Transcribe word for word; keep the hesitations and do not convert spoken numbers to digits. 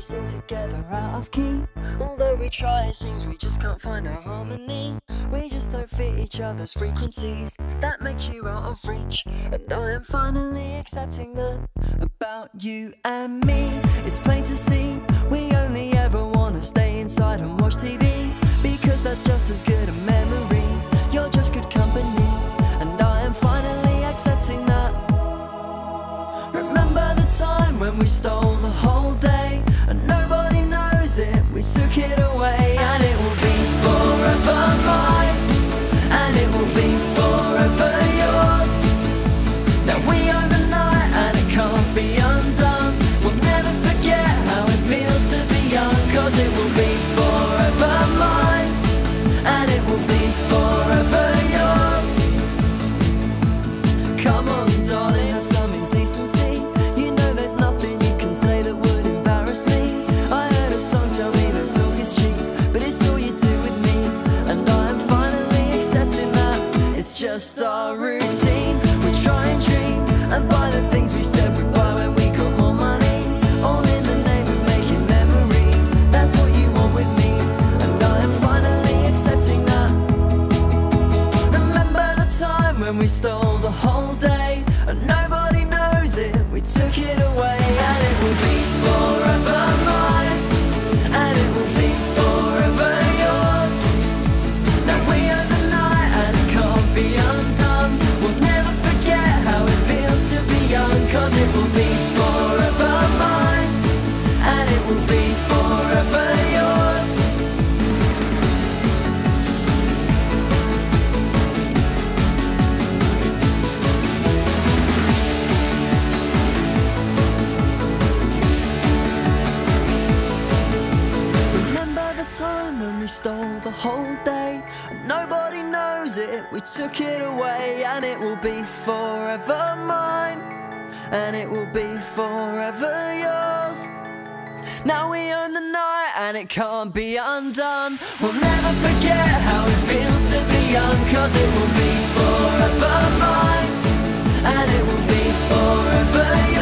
racing together out of key. Although we try, it seems we just can't find our harmony. We just don't fit each other's frequencies. That makes you out of reach, and I am finally accepting that about you and me. It's plain to see, we only ever want to stay inside and watch T V, because that's just as good a memory. You're just good company, and I am finally accepting that. Remember the time when we stole the whole day, and nobody knows it, we took it away. And it will be forever mine, and it will be forever yours. Now we own the night and it can't be undone. We'll never forget how it feels to be young, cause it will be forever mine, and it will be forever yours. Come on darling, have some indecency. You know there's nothing you can say that would embarrass me. I heard a song tell me that talk is cheap, but it's all you do with me, and I am finally accepting that. It's just our routine. We try and dream and buy the things we said we'd buy when we got more money, all in the name of making memories. That's what you want with me, and I am finally accepting that. Remember the time when we stole the whole day, and nobody knows it, we took it away. And it will be forever mine, and it will be forever yours. Now we own the night and it can't be undone. We'll never forget how it feels to be young, cause it will be forever mine, and it will be forever yours. We stole the whole day, and nobody knows it, we took it away. And it will be forever mine, and it will be forever yours. Now we own the night and it can't be undone. We'll never forget how it feels to be young, cause it will be forever mine, and it will be forever yours.